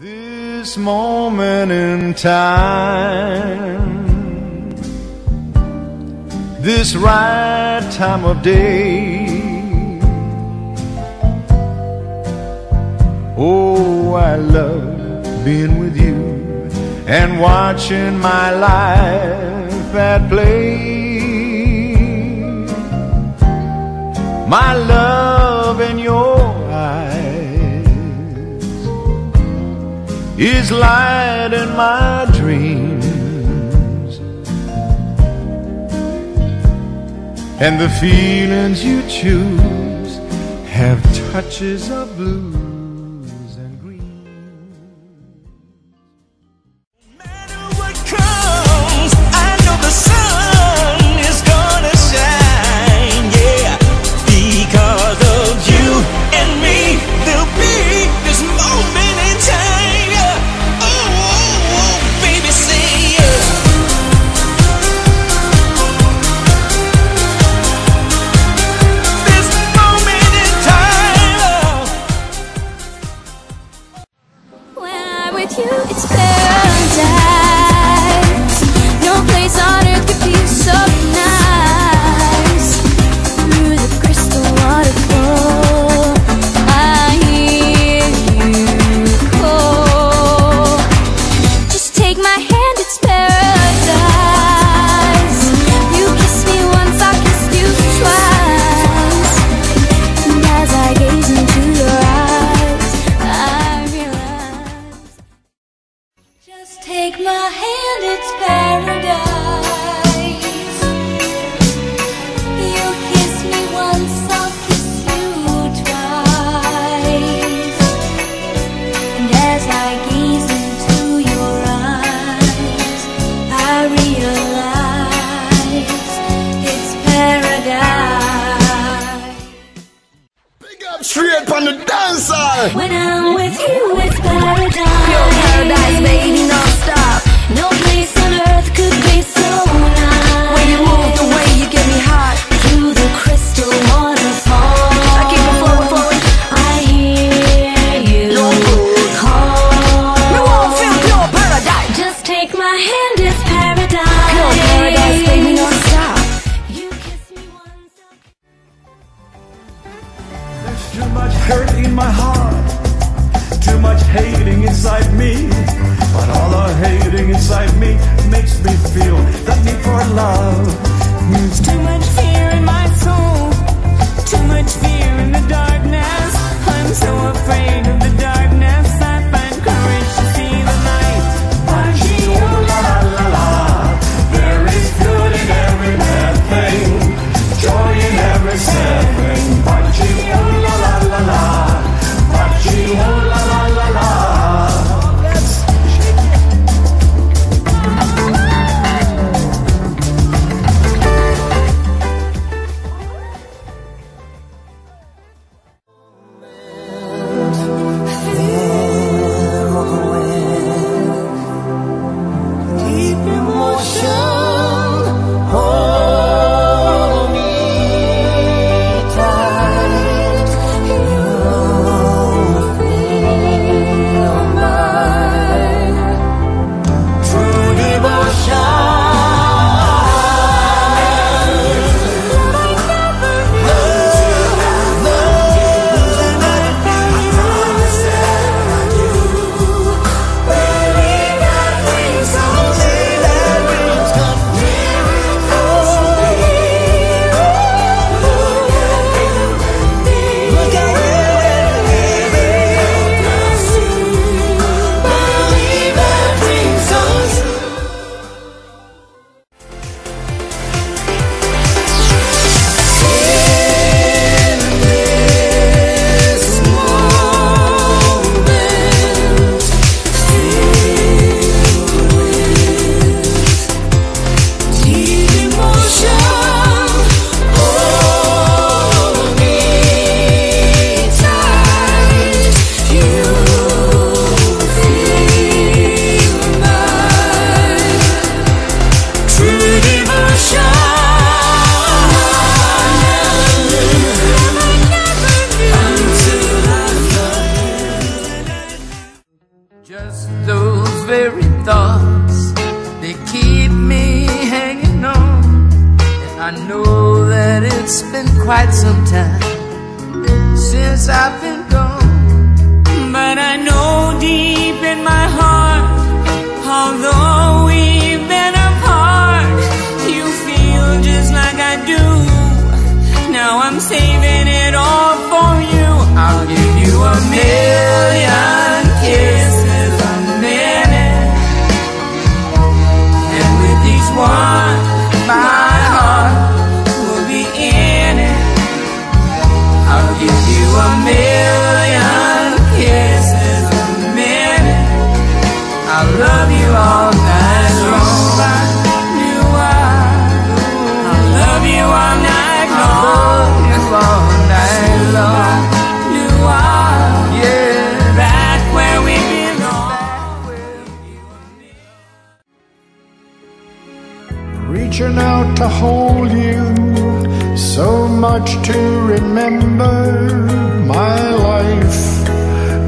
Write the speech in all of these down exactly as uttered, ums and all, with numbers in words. This moment in time, this right time of day, oh, I love being with you and watching my life at play. My love in your eyes is light in my dreams, and the feelings you choose have touches of blues and green. No matter what comes, I know the sun is gonna shine, yeah, because of you and me, there'll be this moment in time. It's paradise. No place on earth could be so nice. Through the crystal waterfall, I hear you call. Just take my hand, it's paradise. You kiss me once, I kissed you twice. And as I gaze into your eyes, I realize. Just take my hand, it's paradise. You kiss me once, I'll kiss you twice. And as I gaze into your eyes, I realize it's paradise. Big up straight on the dance side. When I'm with you, it's paradise. Pure paradise, baby. Too much hurt in my heart, too much hating inside me, but all the hating inside me makes me feel that need for love. There's too much fear in my soul, too much fear in the darkness. I'm so afraid of the darkness, I find courage to see the light. Oh la la la, there is good in every bad thing, joy in every sad thing. Yeah. Just those very thoughts, they keep me hanging on. And I know that it's been quite some time since I've been gone. But I know deep in my heart, although we've been apart, you feel just like I do. Now I'm saving it all for you. I'll give you a million kisses one, my heart will be in it. I'll give you a million kisses a minute. I'll love you all night long. I'll love you all night long. I'll love you all night long. Reaching out to hold you, so much to remember. My life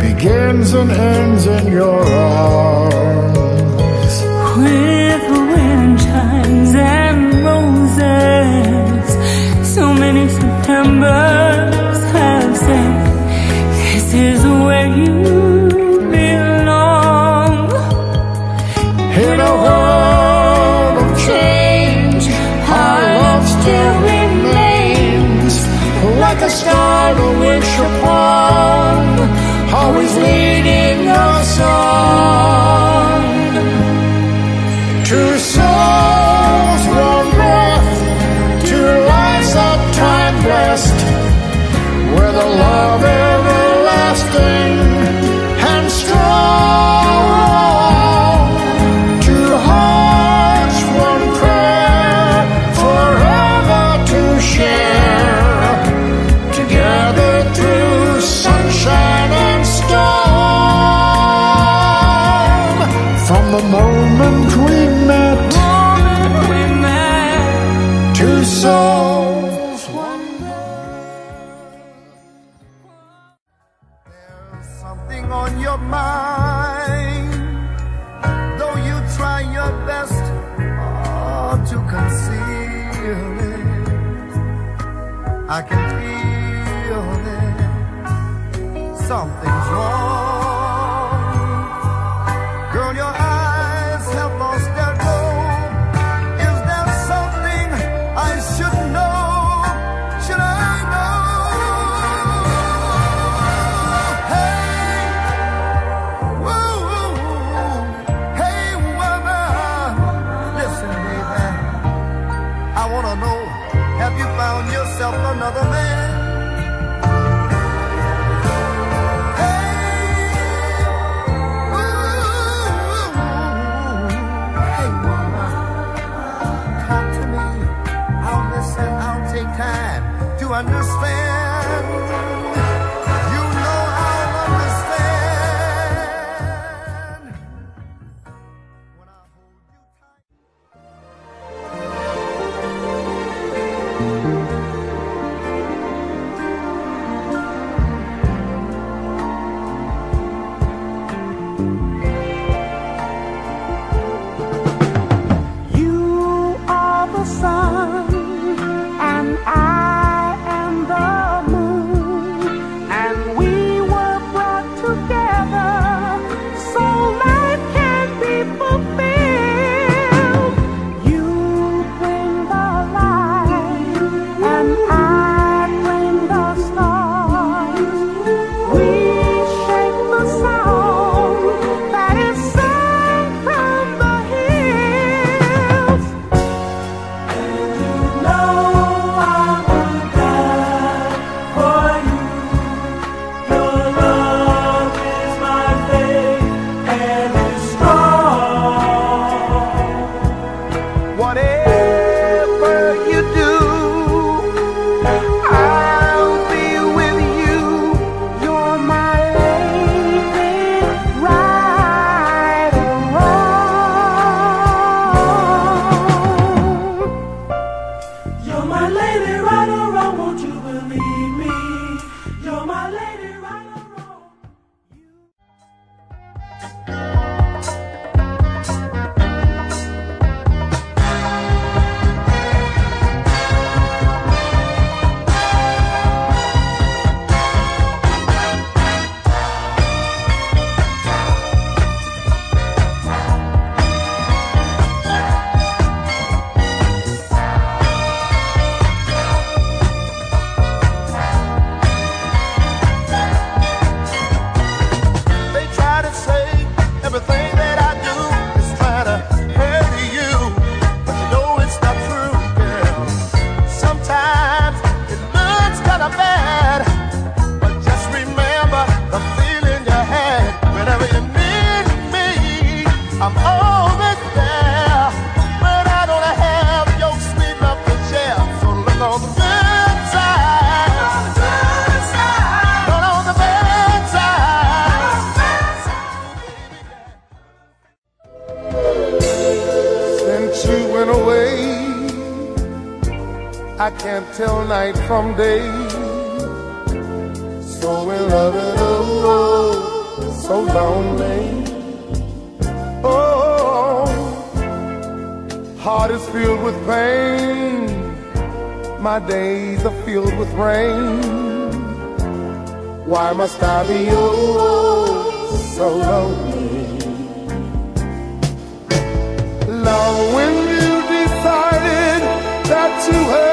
begins and ends in your arms. With the wind chimes and roses, so many Septembers have said, this is where you belong. In a world of change, still remains like a star to which upon, always leading us on to souls warm breath, to lives of time blessed, where the love everlasting and strong, to hearts one prayer forever share together through sunshine and storm. From the moment we met, moment we met, two souls one love. There's something on your mind, though you try your best oh, to conceal it. I can feel that something's wrong. Girl, your eyes have lost their glow. Is there something I should know? Should I know? Hey, woo, hey, woman, listen, baby, I wanna know, have you found yourself another man? Hey! I can't tell night from day, so in love and oh, so lonely. Oh, heart is filled with pain, my days are filled with rain. Why must I be oh, so lonely? Love, when you decided that you had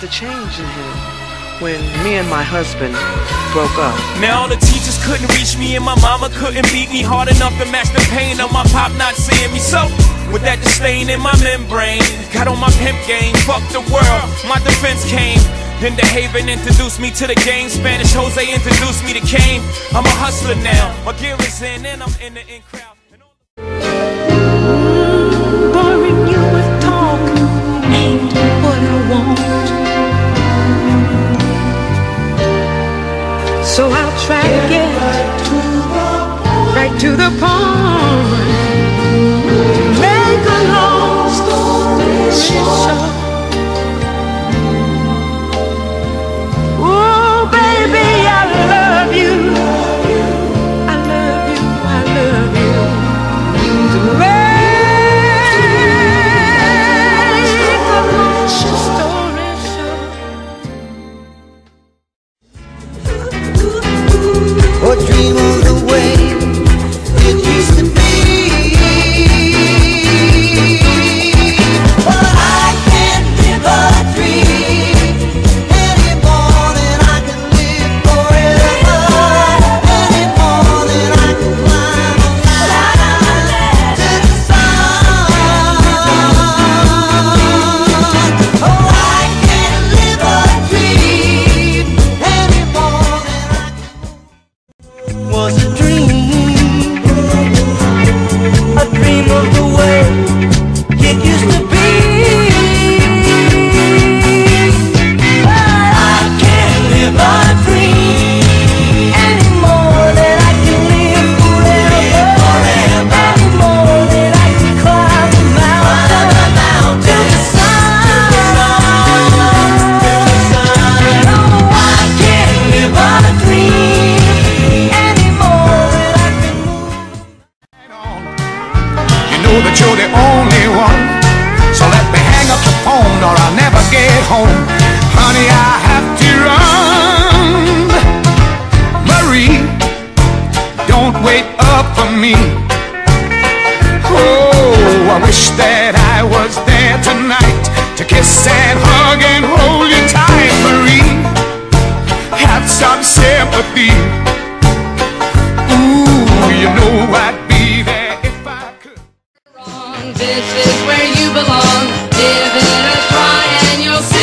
the change in him when me and my husband broke up. Now all the teachers couldn't reach me and my mama couldn't beat me hard enough to match the pain of my pop not seeing me. So with that disdain in my membrane, got on my pimp game, fuck the world, my defense came. Then the Haven introduced me to the game, Spanish Jose introduced me to Kane. I'm a hustler now, my gear is in and I'm in the in crowd. Boring you with talk ain't what I want, so I'll try to get right to the point, to make a long story short. Oh baby, I love you, I love you, I love you. belong. Give it a try and you'll see.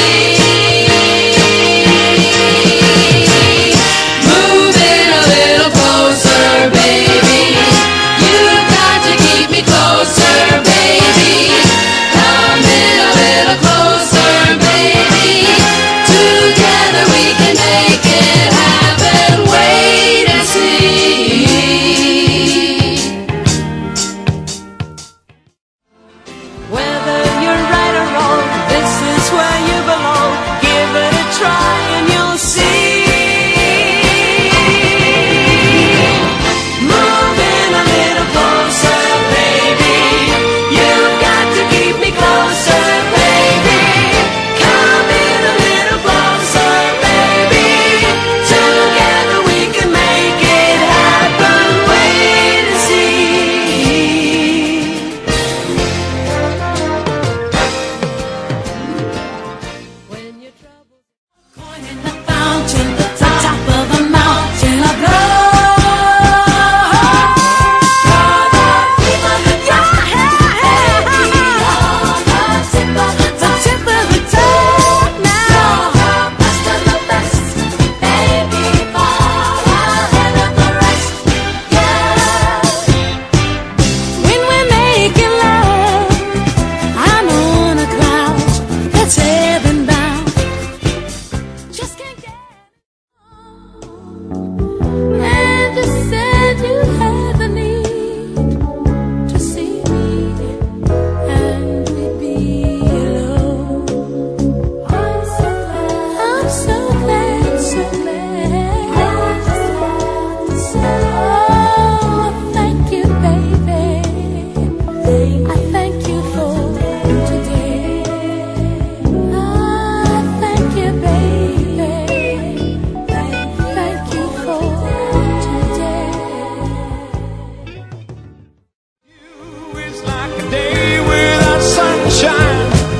Move in a little closer, baby. You've got to keep me closer, baby. Come in a little closer, baby. Together we can make it happen. Wait and see.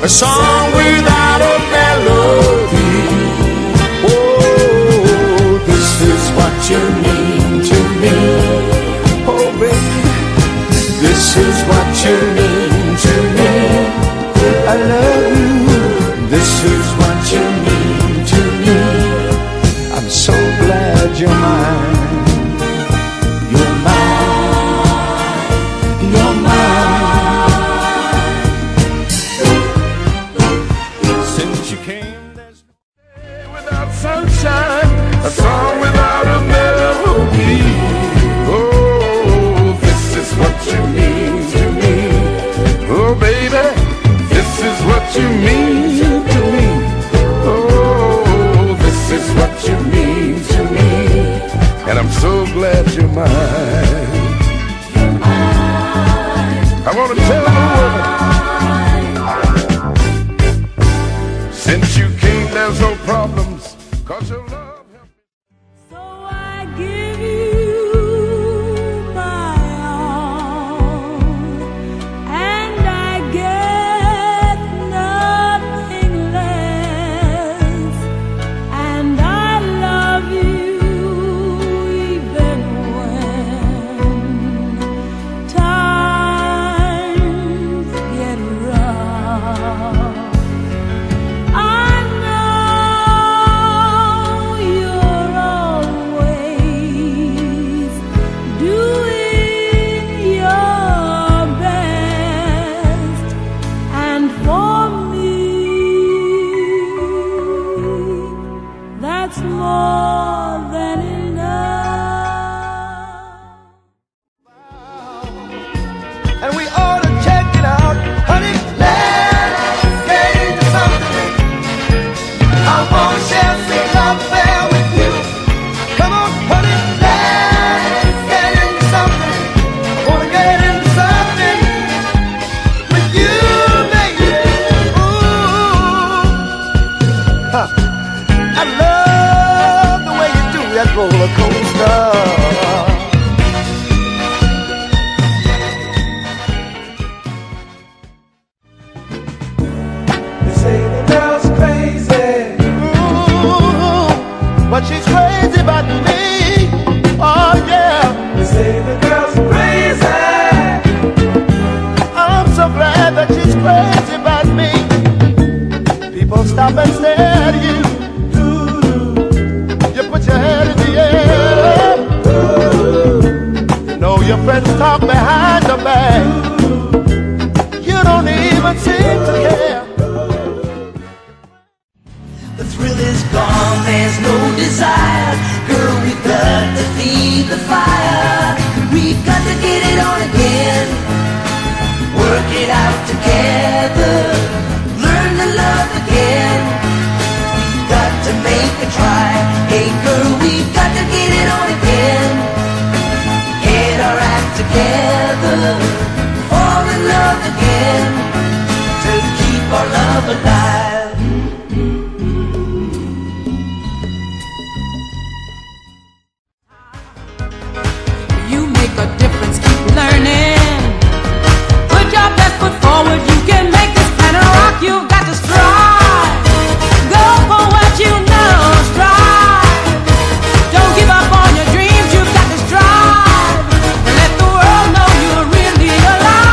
A song without a melody. Oh, this is what you mean to me. Oh, baby, this is what you mean to me. I love you. This is what you mean to me. I'm so glad you're mine. You're mine. You're mine. Sunshine, a song without a melody. Oh, this is what you mean to me. Oh, baby, this is what you mean to me. Oh, this is what you mean to me. And I'm so glad you're mine. I want to tell the world, since you came, there's no problems. Cause your love helps me. So I give you my all, and I get nothing less, and I love you even when times get rough. And we ought to check it out, honey. Let's one seems to care. The thrill is gone, there's no desire. Girl, we've got to feed the fire. We've got to get it on again. Work it out together. Learn to love again. We've got to make a try. Hey girl, we've got to get it on again. Get our act together. Love again to keep our love alive. You make a difference, keep learning. Put your best foot forward, you can make this planet rock. You've got to strive. Go for what you know, strive. Don't give up on your dreams, you've got to strive. Let the world know you're really alive.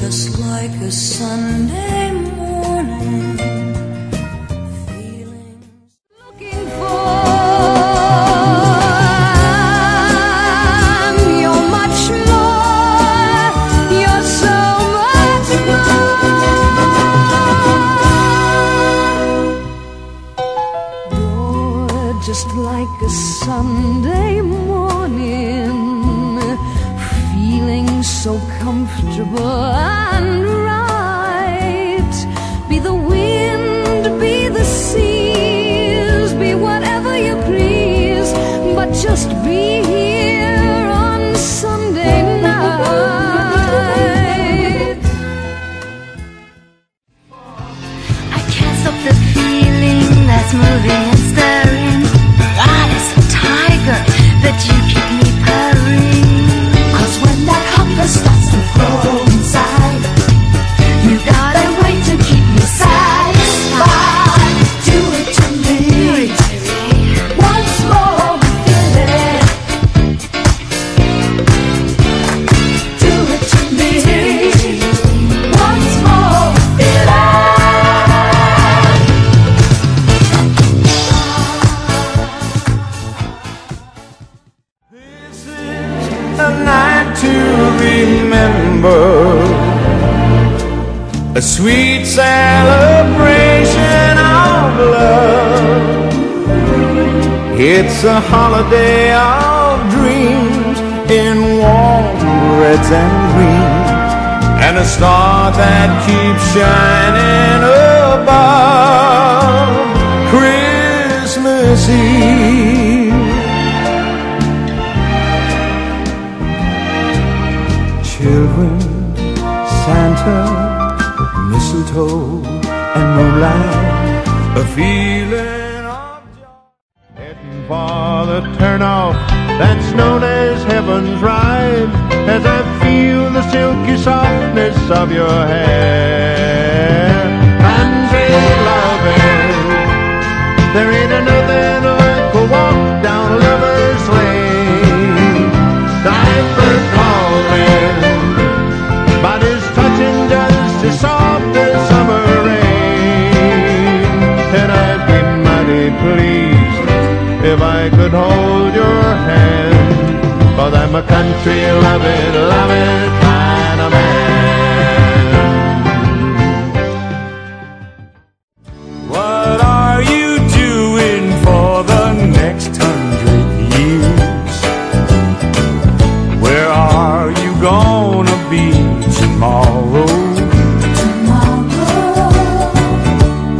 Just like a Sunday morning, feeling so comfortable and right. Be the wind, be the seas, be whatever you please, but just be here on Sunday night. I can't stop the feeling that's moving and stirring. God is a tiger that you keep me purring. Cause when that hunger starts to grow inside, you got a way to keep me satisfied. Do it to me once more, feel it. Do it to me once more, feel it. This is a night to remember, a sweet celebration of love. It's a holiday of dreams in warm reds and greens, and a star that keeps shining above. Christmas Eve. Children, Santa, mistletoe, and moonlight, a feeling of joy. Heading for the turnoff that's known as Heaven's Ride, as I feel the silky softness of your hair. Country loving, there ain't another like a walk down Lover's Lane. Diaper calling, but it's touching just as soft as summer rain. And I'd be mighty pleased if I could hold your hand, 'cause I'm a country loving, loving kind of man. What are you doing for the next hundred years? Where are you gonna be tomorrow?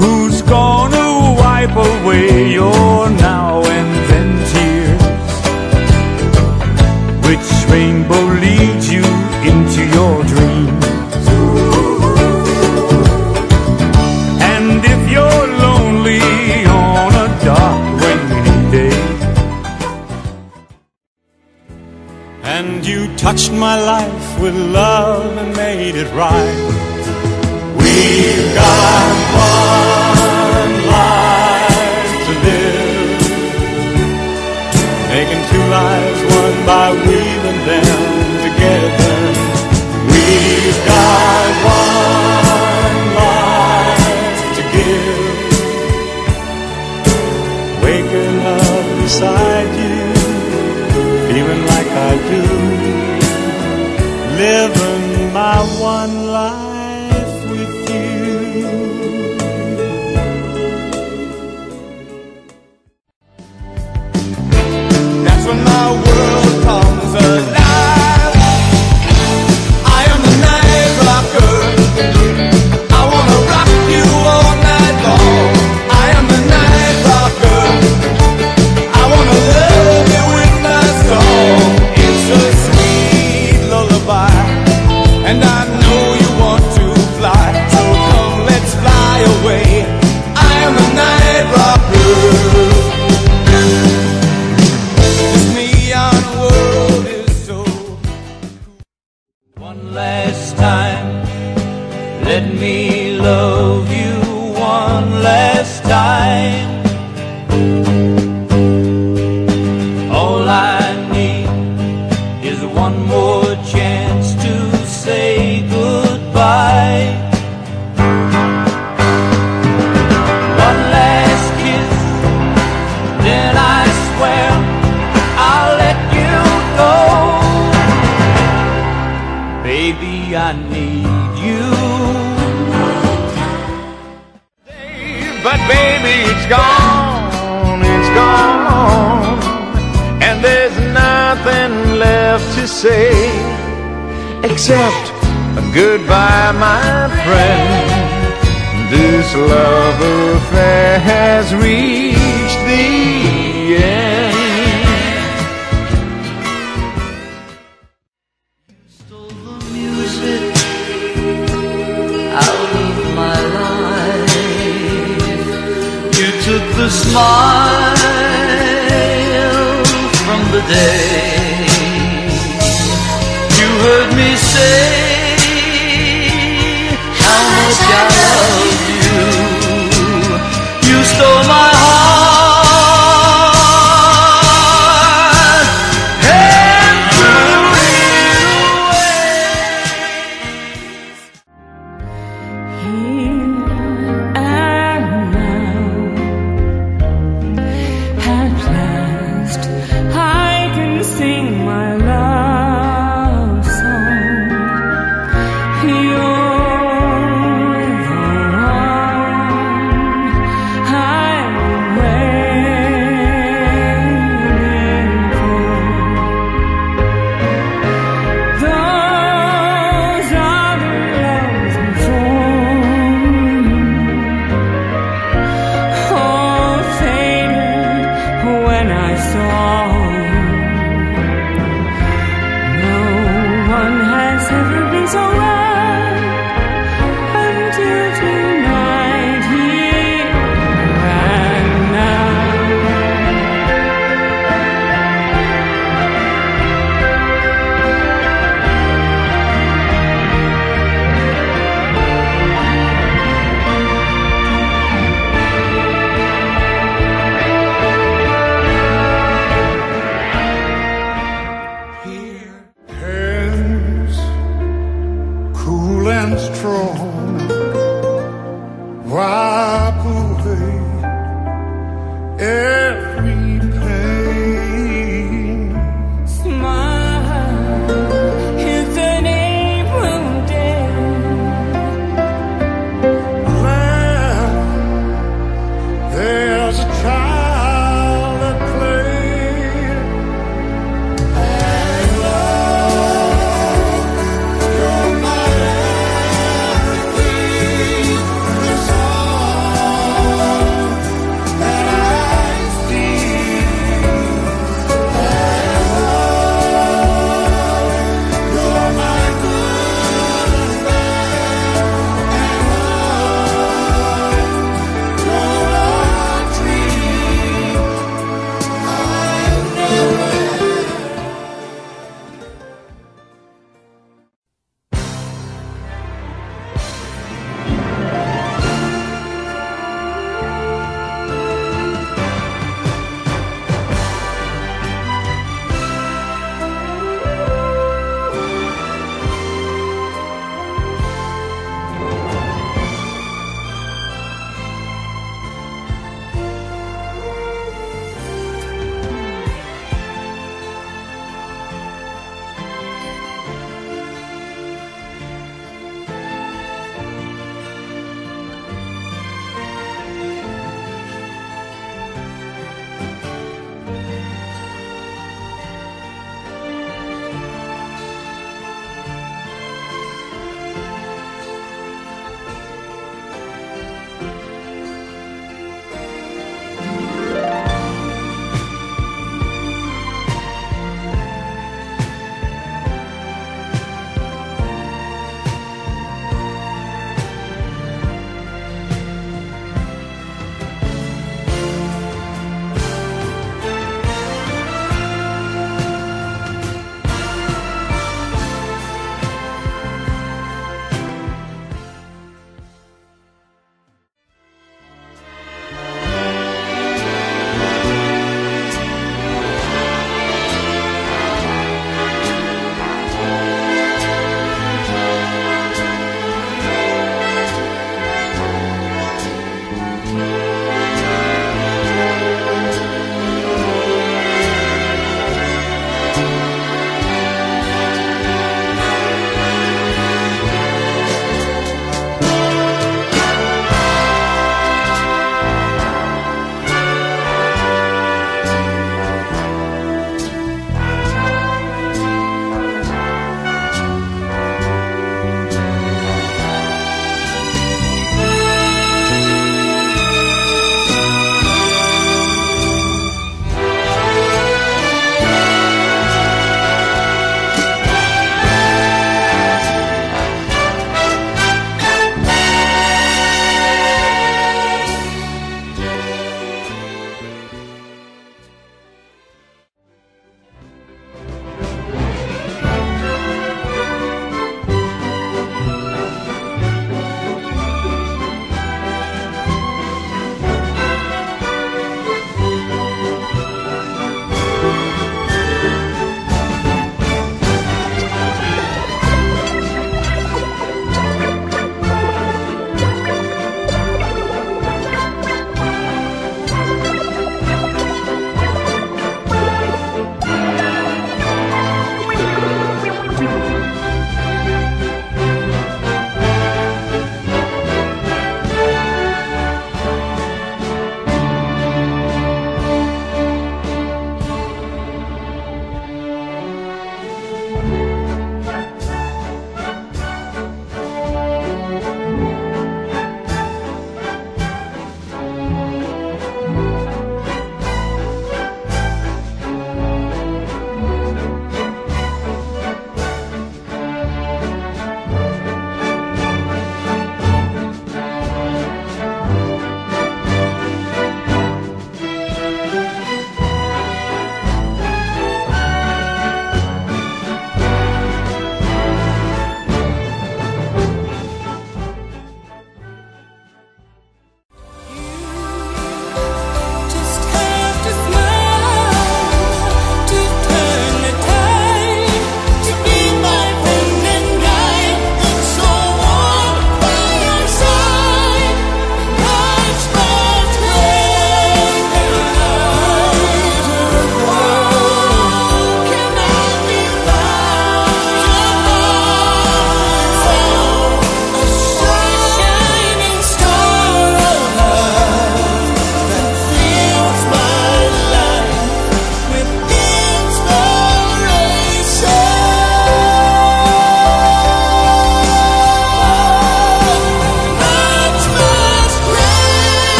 Who's gonna away your now and then tears. Which rainbow leads you into your dreams? And if you're lonely on a dark rainy day, and you touched my life with love and made it right, we've got one life to live, making two lives one by weaving them together. We've got one life to give, waking up beside you, feeling like I do, living my one life. One last time, let me love you one last time. All I need is one more chance to say goodbye. One last kiss, then I swear I'll let you go. Baby, I need you. But baby, it's gone, it's gone, and there's nothing left to say except a goodbye, my friend. This love affair has reached the end. The smile from the day you heard me say how much I love you. You stole my heart and threw it away. Here and now. At last, I can sing my love song. You're the one I'm waiting for. Those other loves inform. Oh, faded. When I saw you, no one has ever been so well until tonight, here and now. And strong, wipe away every pain. Smile is an April day. Laugh, there's a child at play. That I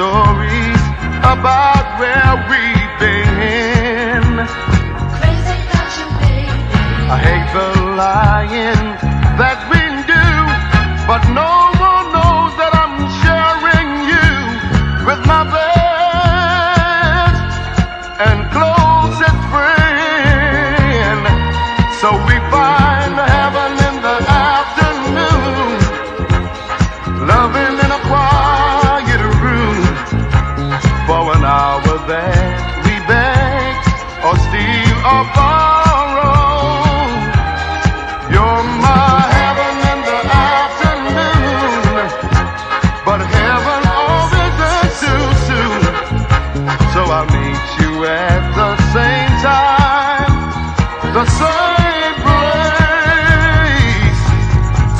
stories about where we've been. Crazy about you, baby. I hate the lying that we do, but no one knows that I'm sharing you with my best and closest friend. So we find the heaven in the afternoon, loving in a quiet room. For an hour that we beg or steal or borrow, you're my heaven in the afternoon. But heaven always is too soon, so I'll meet you at the same time, the same place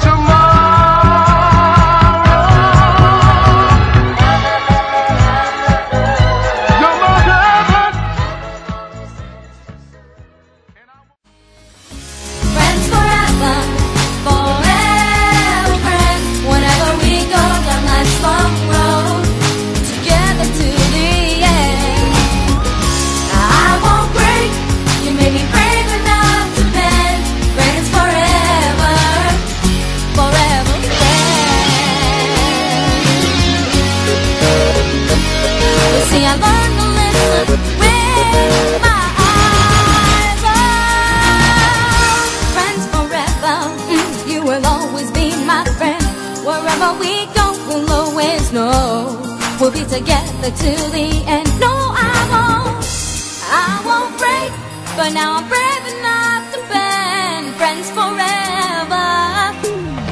tomorrow. You're my heaven. Friends forever, forever friends. Whenever we go down life's long road, together to the end. I won't break. You made me brave enough to bend. Friends forever, forever friends. You see, I learned to listen with my eyes up. Friends forever, mm, you will always be my friend. Wherever we go, we'll always know we'll be together till the end. No, I won't, I won't break. But now I'm brave enough to bend. Friends forever,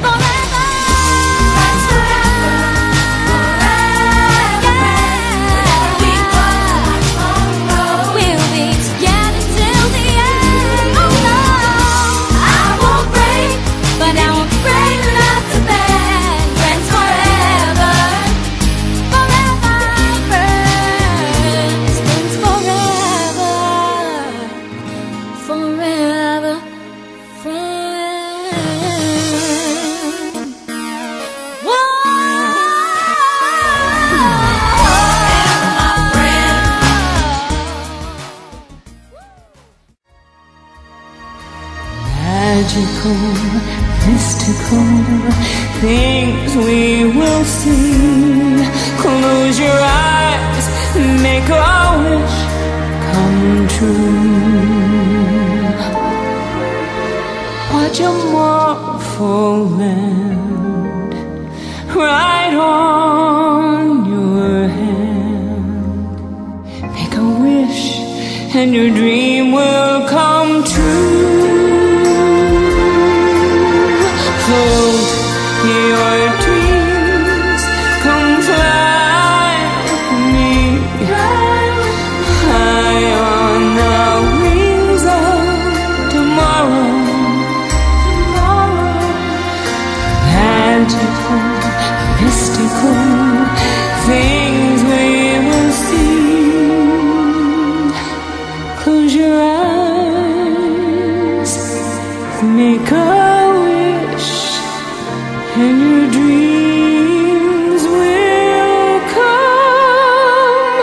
forever. Friends forever, forever friends. We We'll be together till the end. Oh no, I won't break, but now I'm brave enough to bend. Friends forever, forever friends. Friends forever, forever friends. Whoa. Magical, mystical things we will see. Close your eyes, make our wish come true. Watch a wonderful land right on your hand. Make a wish and your dream will come true. Float your dreams, come fly with me high on the wings of tomorrow. Magical, mystical things we will see. Close your eyes, make a wish, and your dreams will come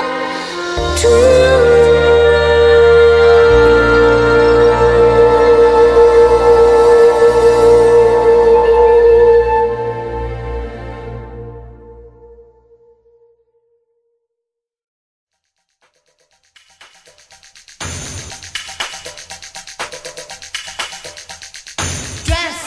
true. Dress,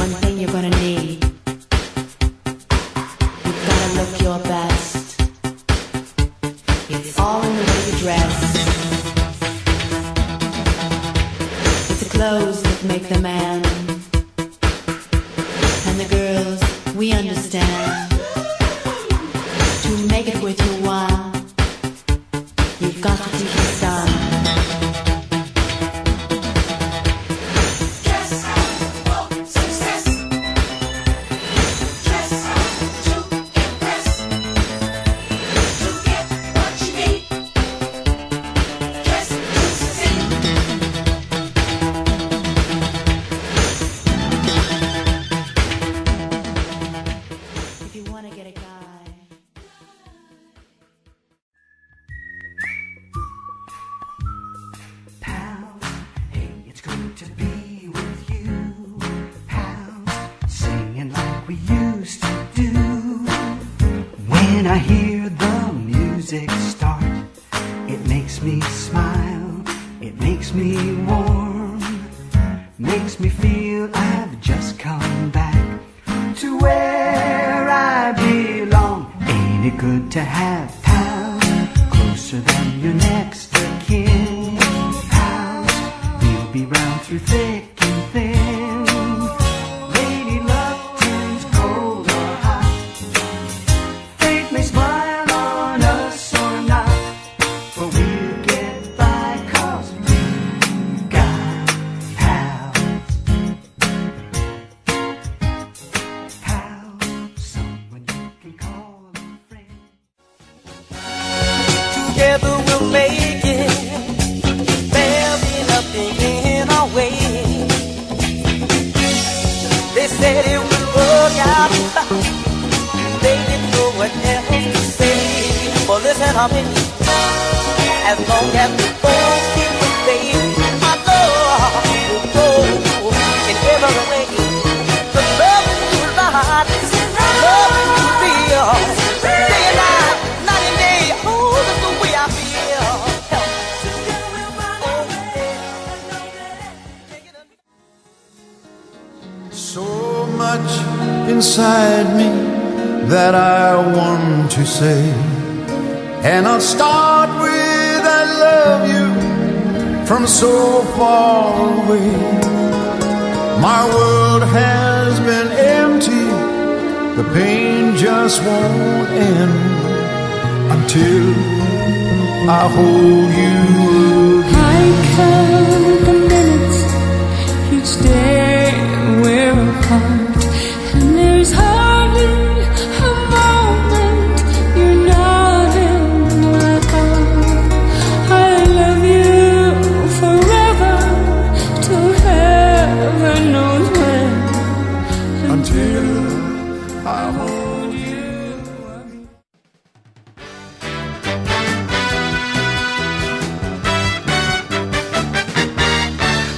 one thing you're gonna need. You've gotta look your best. It's all in the way you dress. It's the clothes that make the man, and the girls, we understand. To make make it with your while. You've got to keep it down. When I hear the music start, it makes me smile, it makes me warm, makes me feel I've just come back to where I belong. Ain't it good to have pals closer than your next of kin? Pals, we'll be round through thick and thin. Together we'll make it. There'll be nothing in our way. They said it would work out fine. They didn't know what else to say. But listen, honey, as long as we both keep the faith, our love will grow in every way. The love is too light, the love is too real. Day and night, night and day, oh, that's the way I feel. So much inside me that I want to say, and I'll start with I love you from so far away. My world has been empty, the pain just won't end until I hold you again. I count the minutes each day we're apart, and there's hardly a moment you're not in my heart. I love you forever, till heaven knows when. Until, until I hold you.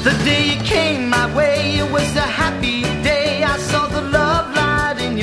The day you came my way, it was a happy day. I saw the love light in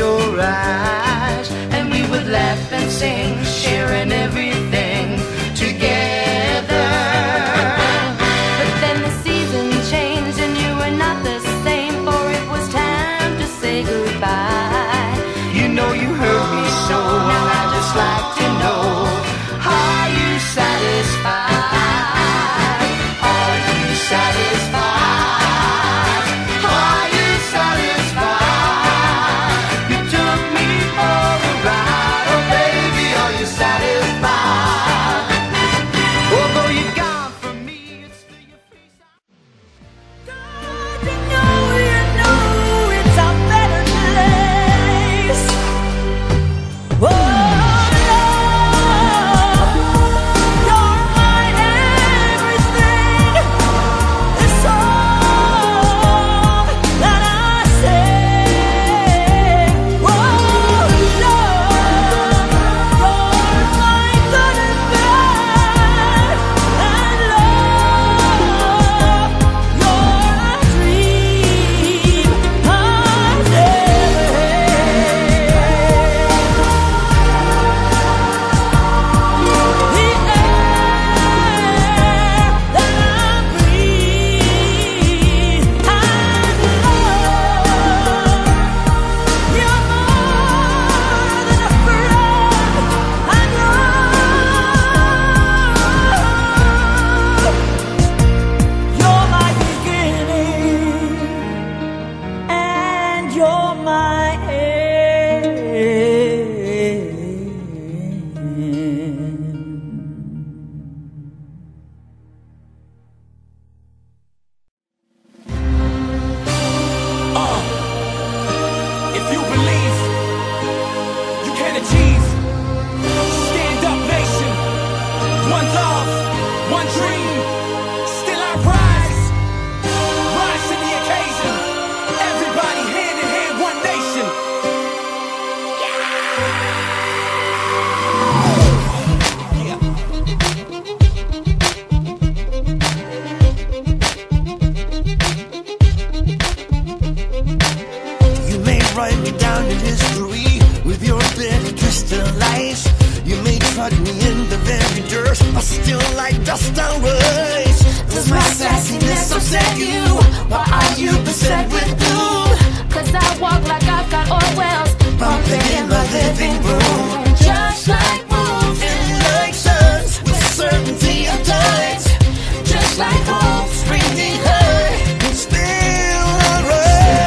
me in the very dirt. I still like dust on words. Does my sassiness upset you? Why are you beset with gloom? Cause I walk like I've got oil wells bumping in my living room. Just like moons and like suns, with certainty of tides. Just like hope springing high, it's still alright.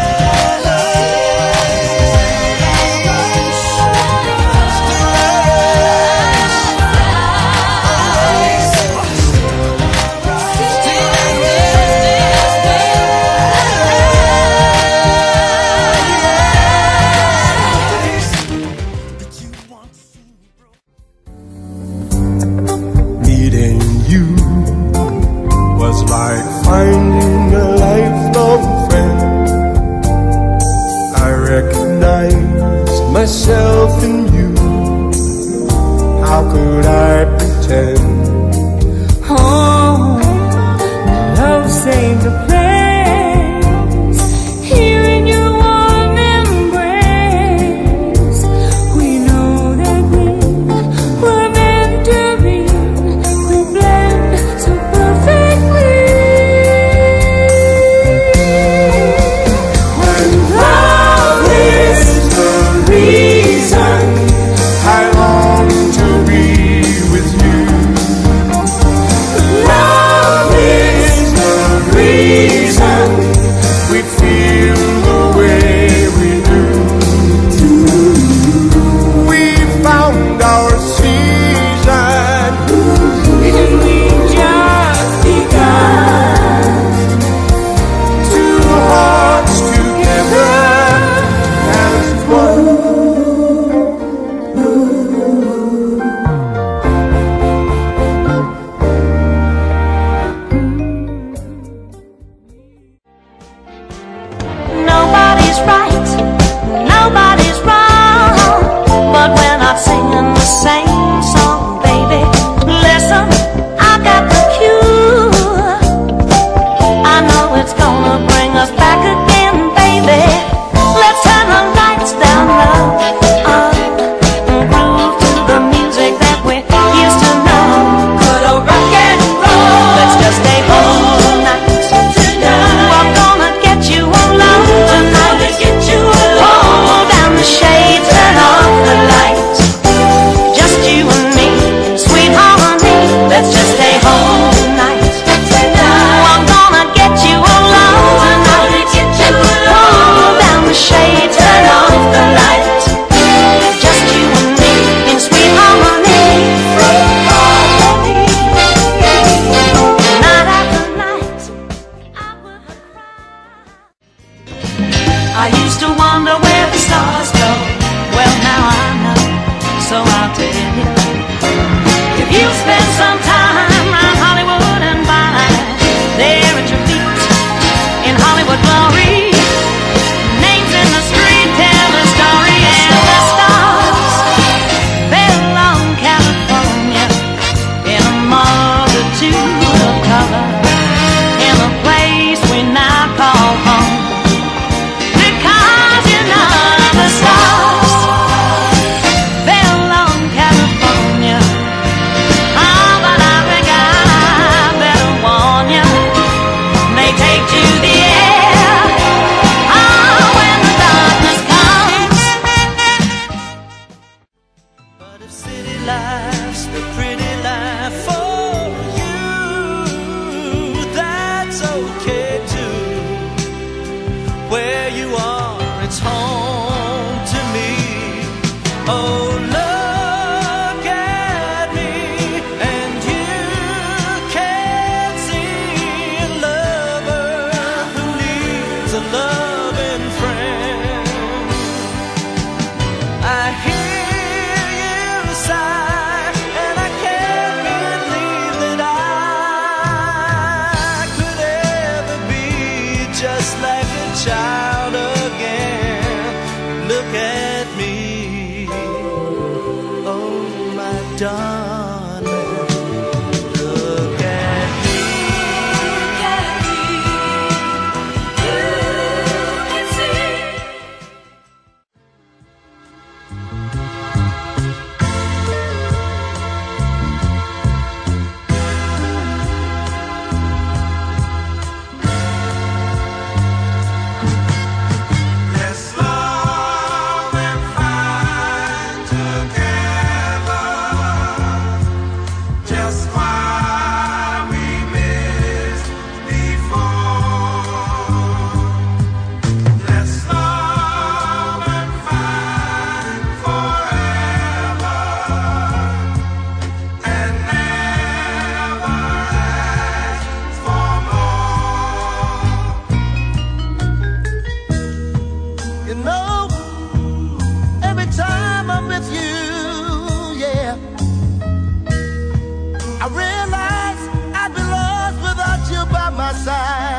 I realized I'd be lost without you by my side.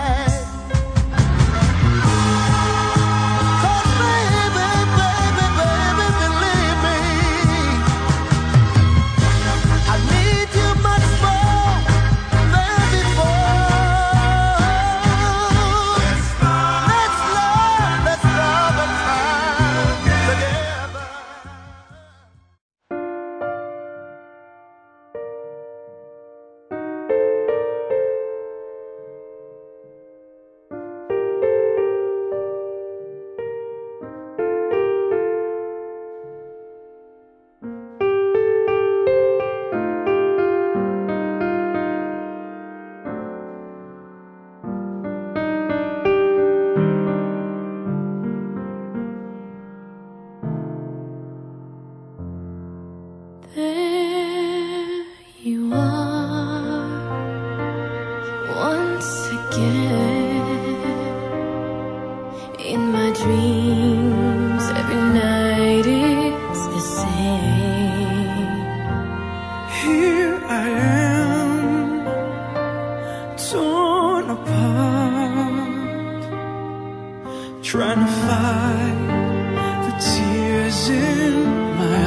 Trying to fight the tears in my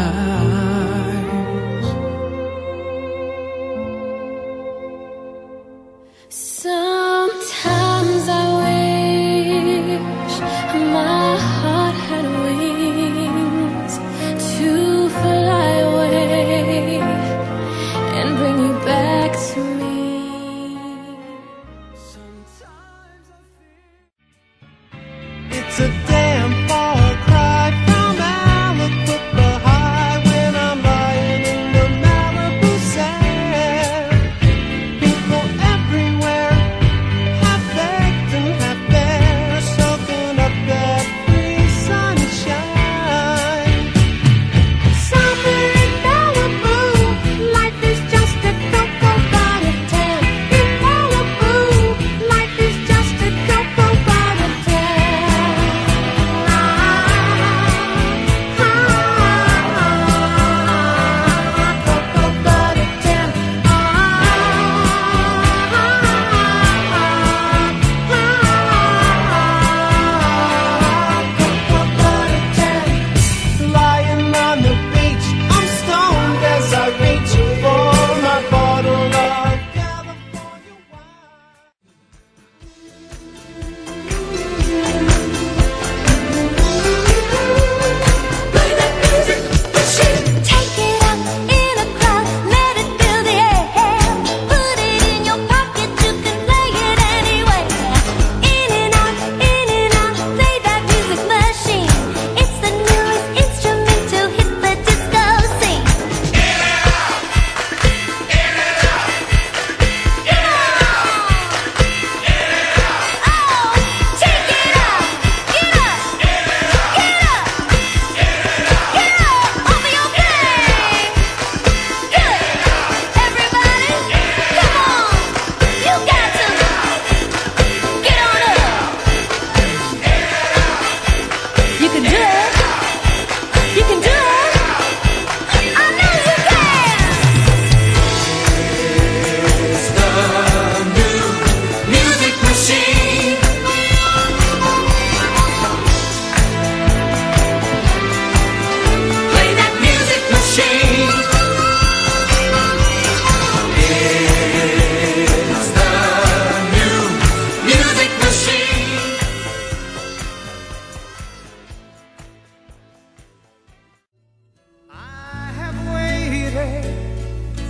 eyes. Sometimes I wish my heart had wings to fly away and bring you back to me. It's a damn far cry from Malibu, high when I'm lying in the Malibu sand. People everywhere, half baked and half bare, soaking up that free sunshine. Somewhere in Malibu, life is just a go-go by the town. In Malibu, life is just a go-go by the town.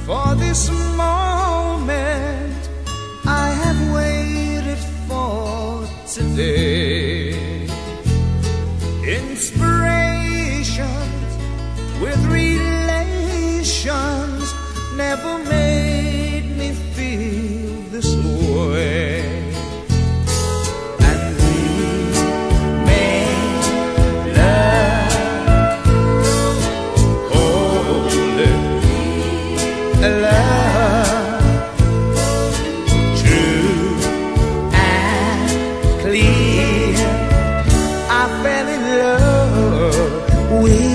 For this moment, I have waited for today. Inspirations with relations never made me feel this way. And we made love holy. Love true and clear. I fell in love with you.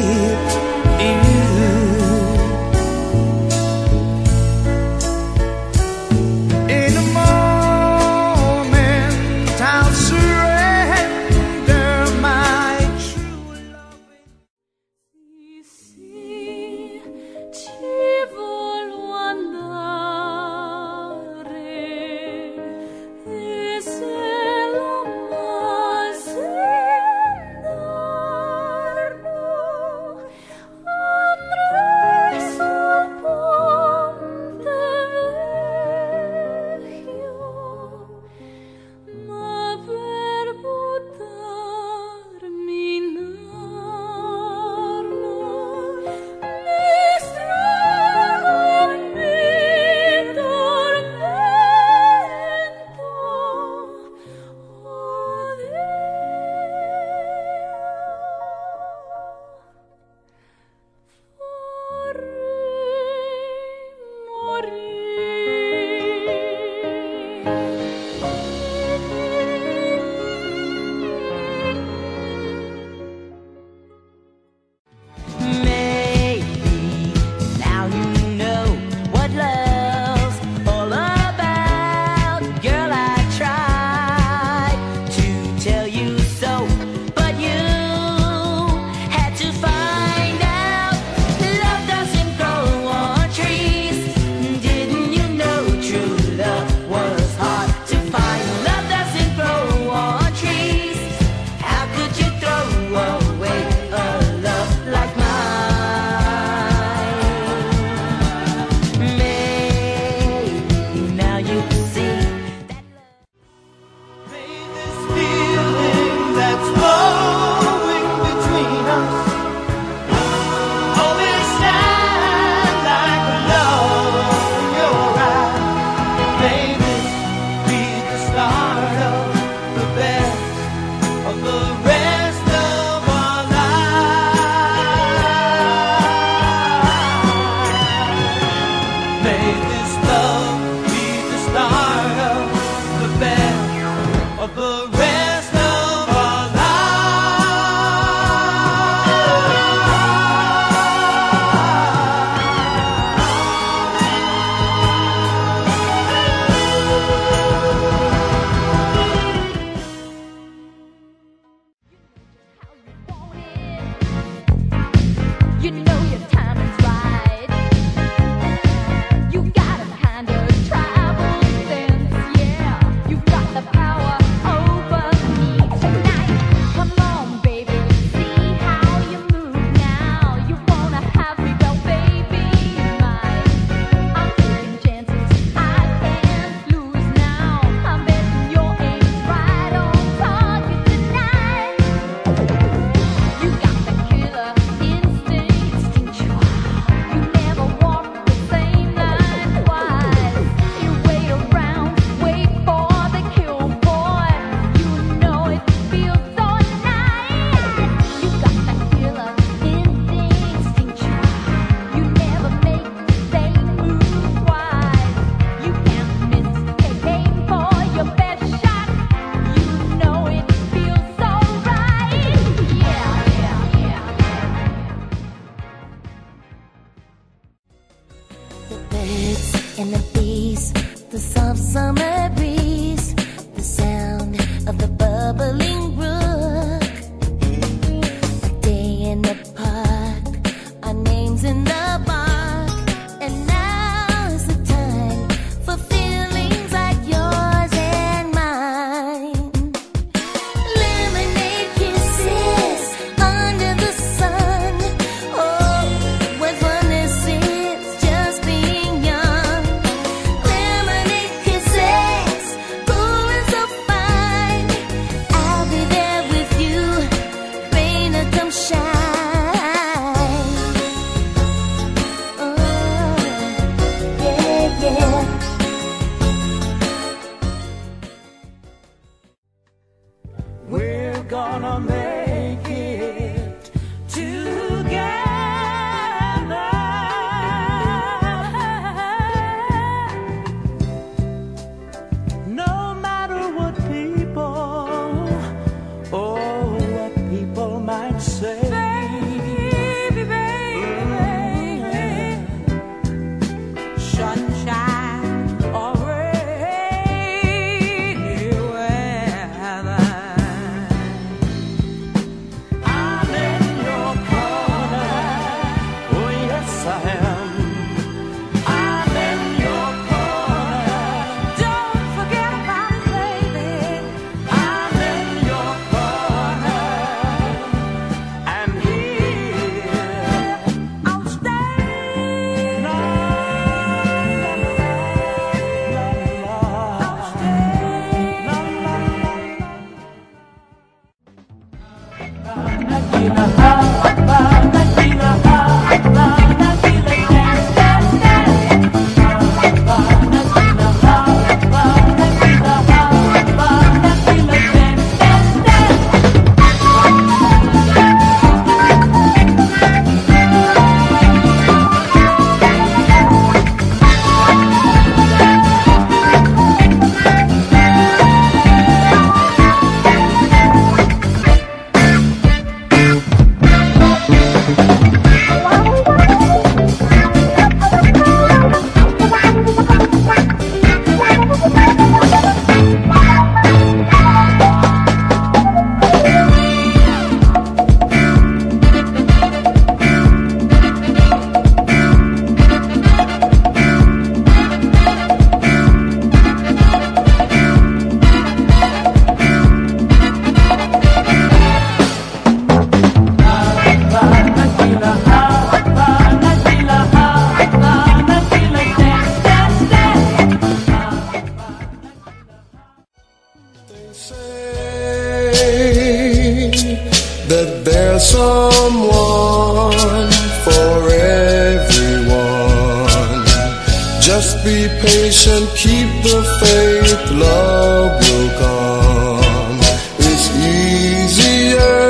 Just be patient, keep the faith, love will come. It's easier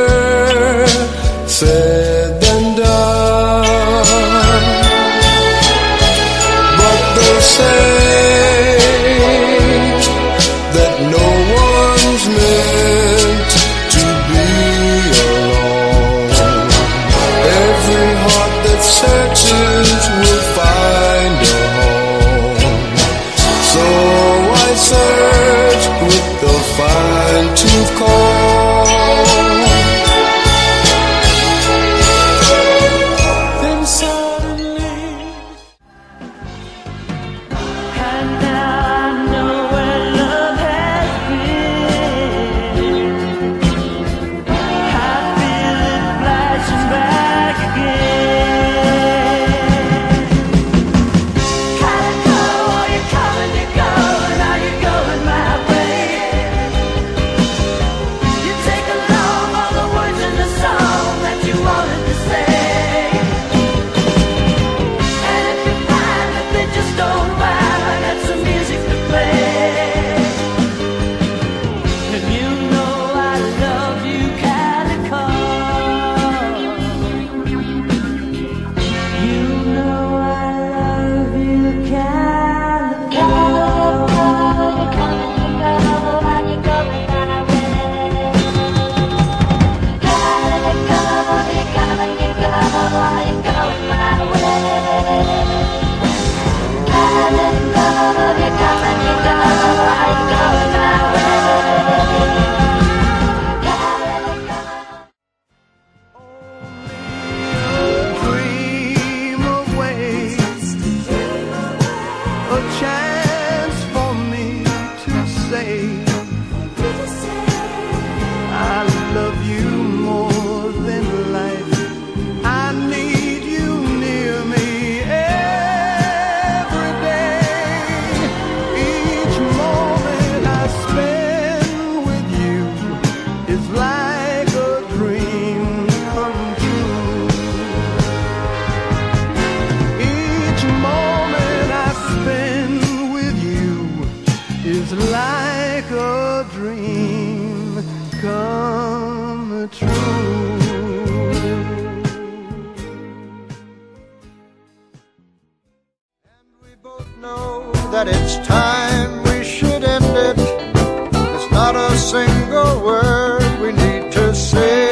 said than done, but they say that no one's meant to be alone. Every heart that searches will find a search with the fine-tooth comb. Then suddenly, and now I know where love has been. I feel it flashing back again. Like a dream come true. And we both know that it's time we should end it. There's not a single word we need to say.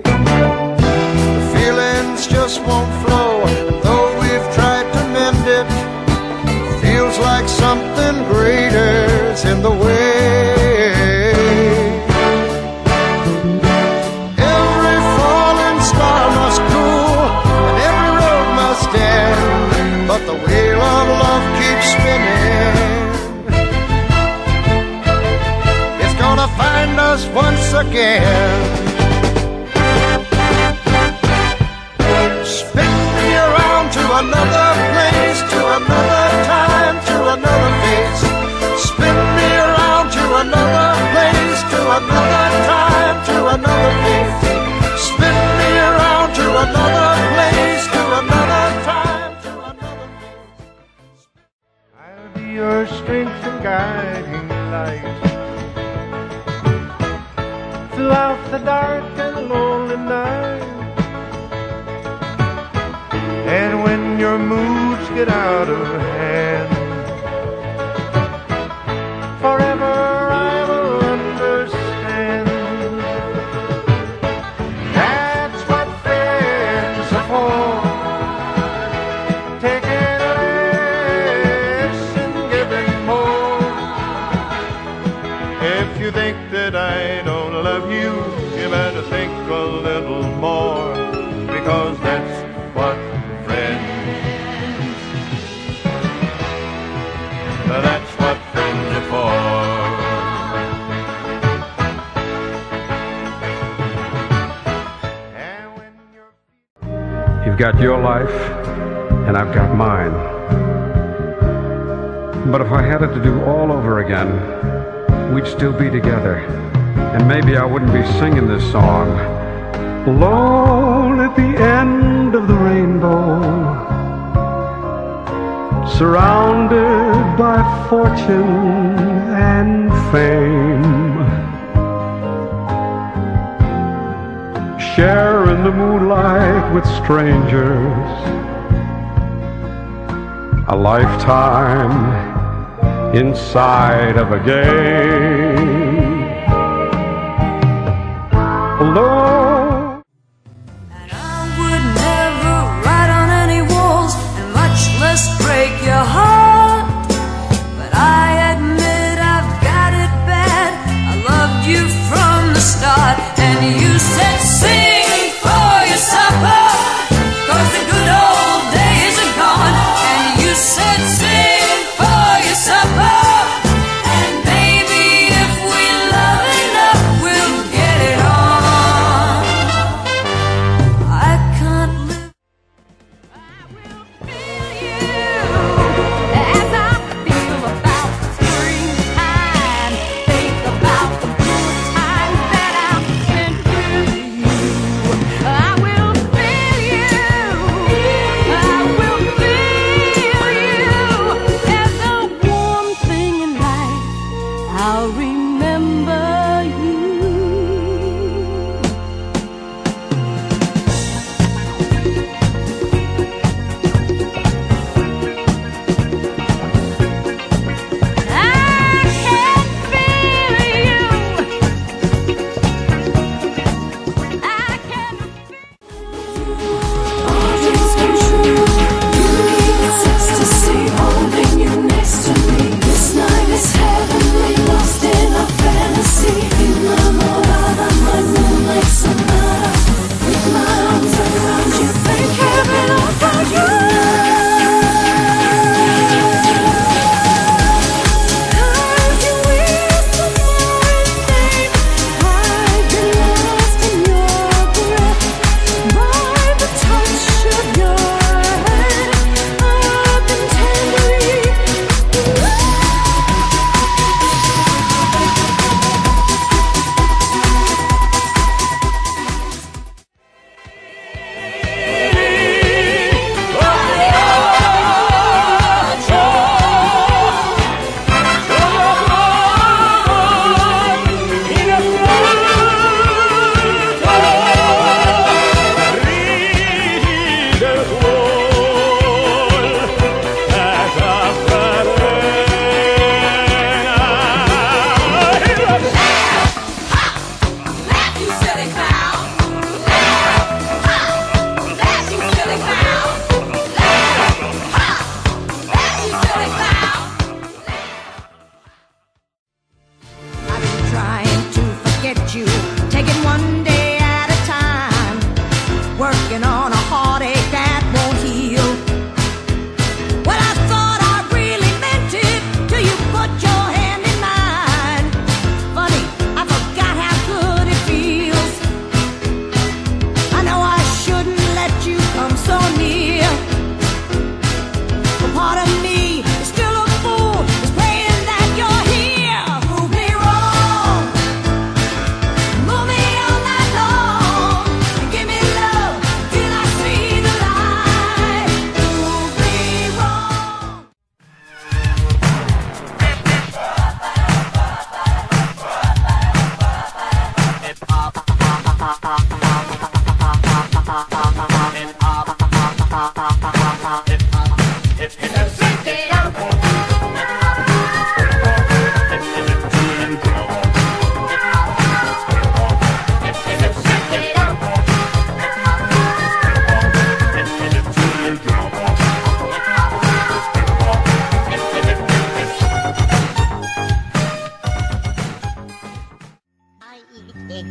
The feelings just won't flow, and though we've tried to mend it, it feels like something greater's in the way. Every falling star must cool, and every road must end, but the wheel of love keeps spinning. It's gonna find us once again. Your strength and guiding light throughout the dark and lonely night. And when your moods get out of hand, forever I will understand. That's what friends are for. Take it. If you think that I don't love you, you better think a little more, because that's what friends, that's what friends are for. You've got your life, and I've got mine. But if I had it to do all over again, we'd still be together, and maybe I wouldn't be singing this song. Alone at the end of the rainbow, surrounded by fortune and fame, share in the moonlight with strangers, a lifetime inside of a game. Alone.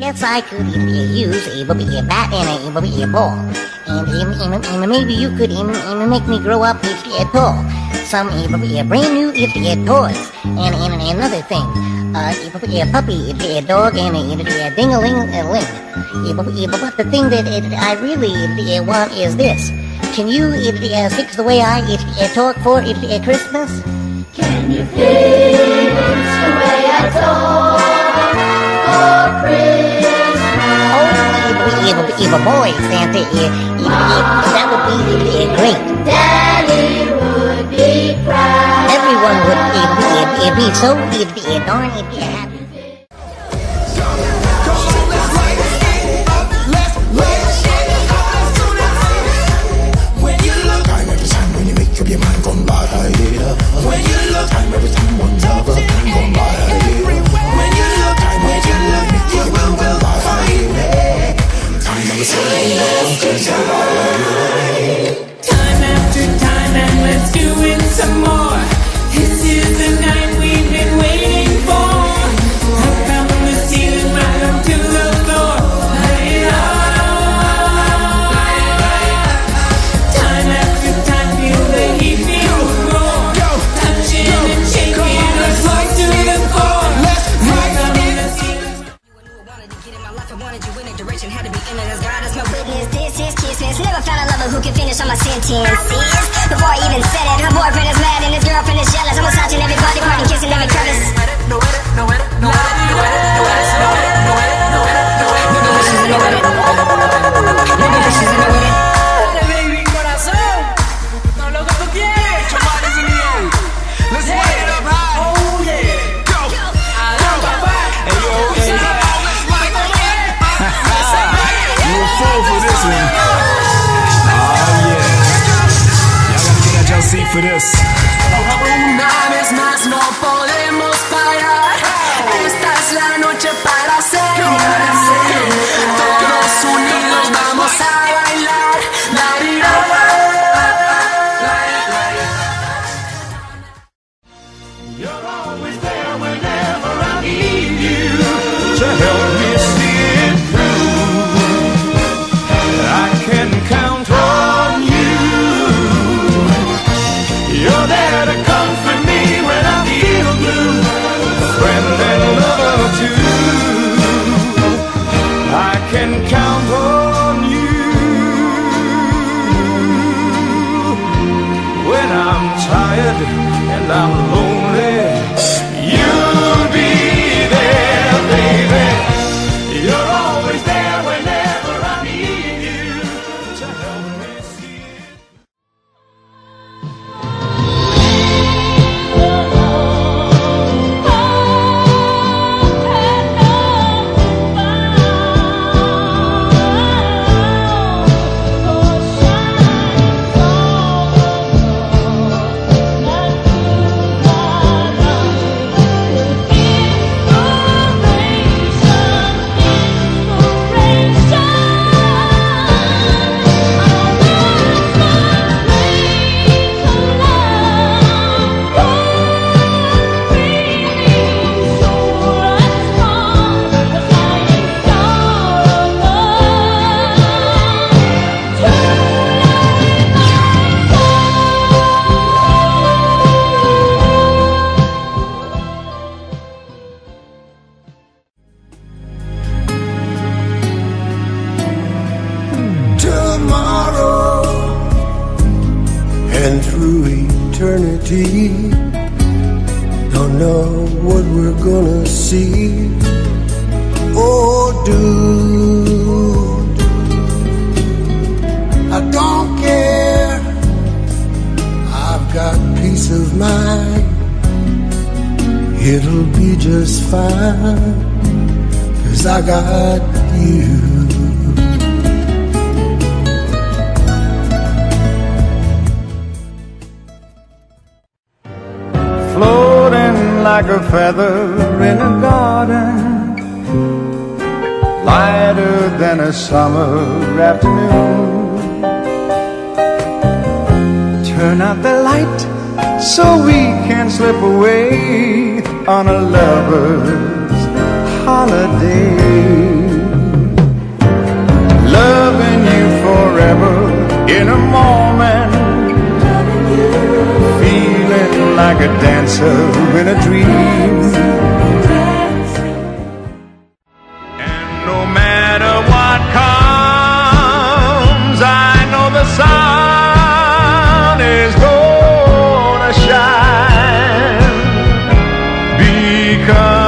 Yes, I could even use a baby, a bat, and a baby, a ball. And even, maybe you could even, even make me grow up if you're tall. Some a baby, a brand new if you're toys. And, and another thing, uh, a puppy, if you're a dog, and a, a ding-a-ling-a-ling. But the thing that it, I really it, want is this. Can you it, uh, fix the way I it, uh, talk for it, uh, Christmas? Can you fix the way I talk for Christmas? If a boy, Santa, if, if, if that would be if, if, great. Daddy would be be so you'd be a darn, you'd be happy. On my sentence, before I even said it, her boyfriend is mad and his girlfriend is jealous. I'm massaging every body part and kissing every crevice. No edit, no edit, no edit, no edit, no edit, no edit, no edit, no edit, no edit, no delicious and no edit, no delicious and no edit. Dale, baby, corazón, todo lo que tú quieres. Your body's in the air. Let's light it up high. Oh yeah, go, go, go. Hey yo, hey, let's light it up. You a fool for this one. For this. Una vez más no podemos parar. Esta es la noche para celebrar. Todos unidos vamos a bailar. La vida. You're always there whenever I need you to help me see it through. I can count on you. You're there to comfort me when I feel blue, a friend and lover too. I can count on you when I'm tired and I'm lonely. You'll be there, baby. You're always there whenever I need you to help me see. And through eternity, don't know what we're gonna see or do. I don't care, I've got peace of mind. It'll be just fine, 'cause I got you. Like a feather in a garden, lighter than a summer afternoon. Turn out the light so we can slip away on a lover's holiday. Loving you forever in a moment, like a dancer in a dream. And no matter what comes, I know the sun is gonna shine, because